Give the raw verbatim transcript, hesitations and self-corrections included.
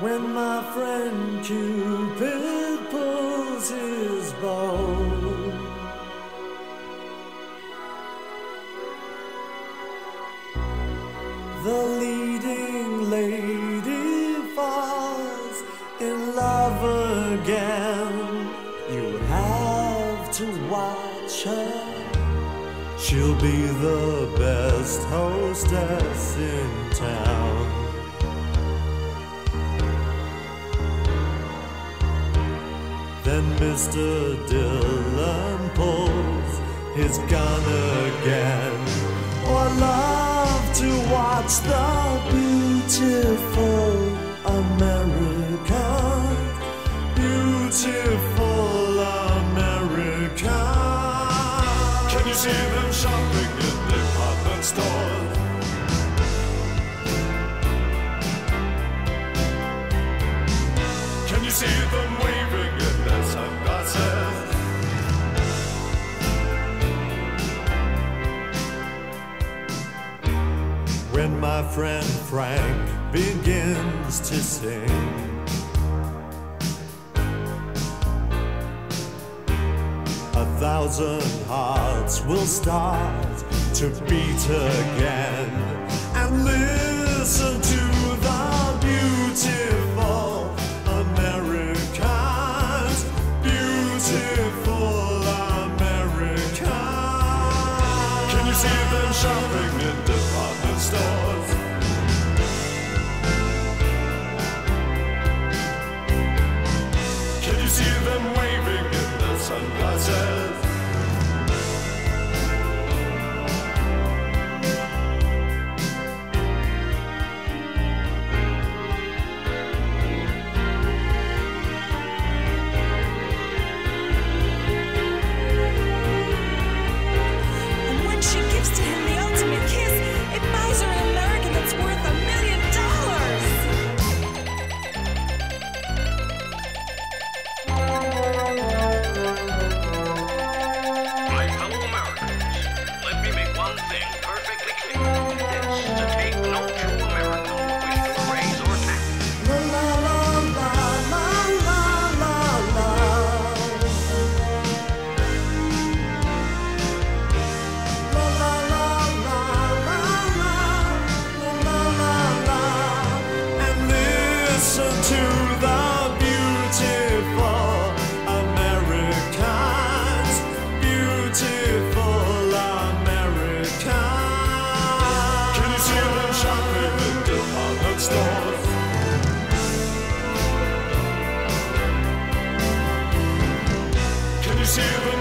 When my friend Cupid pulls his bow, the leading lady falls in love again. You have to watch her, she'll be the best hostess in town. Then Mister Dillon pulls his gun again. Oh, I love to watch the beautiful America, beautiful America. Can you see them shopping in department stores? Can you see them waving at their sunglasses? When my friend Frank begins to sing, a thousand hearts will start to beat again. And listen to the beautiful Americans, beautiful Americans. Can you see them shopping in department stores? Can you see them waving in their sunglasses? See you.